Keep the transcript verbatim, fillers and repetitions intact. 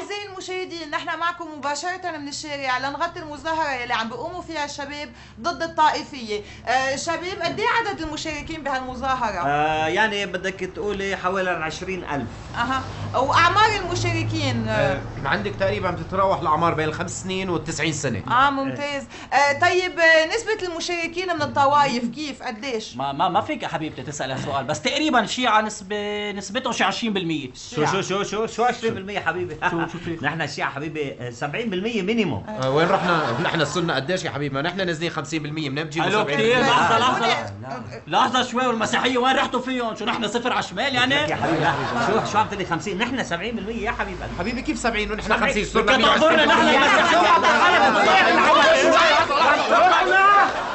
أعزائي المشاهدين، نحن معكم مباشرة من الشارع لنغطي المظاهرة اللي عم بيقوموا فيها الشباب ضد الطائفية. آه شباب، قد إيه عدد المشاركين بهالمظاهرة؟ آه يعني بدك تقولي حوالي عشرين ألف. أها، وأعمار المشاركين؟ آه عندك تقريبا بتتراوح الأعمار بين الخمس سنين والتسعين سنة. آه ممتاز. آه طيب، نسبة المشاركين من الطوائف كيف؟ قديش؟ ما ما ما فيك يا حبيبتي تسأل هالسؤال، بس تقريبا شيعة نسبة نسبتهم شي عشرين بالمية. شو شو شو شو شو عشرين بالمية حبيبي؟ شو شو في؟ نحن الشيعة حبيبي سبعين بالمية مينيموم. أه وين رحنا؟ نحن السنة قديش يا حبيبي؟ ما نحن نازلين خمسين بالمية، منين بتجيبوا سبعين بالمية؟ لحظة لحظة لحظة شوي، والمسيحية وين رحتوا فيهم؟ شو نحن صفر على الشمال يعني؟ يا حبيبي شو شو عم تقول لي خمسين؟ نحن سبعين بالمية يا حبيبي. حبيبي كيف سبعين ونحن خمسين؟ صرنا مية وعشرين بالمية.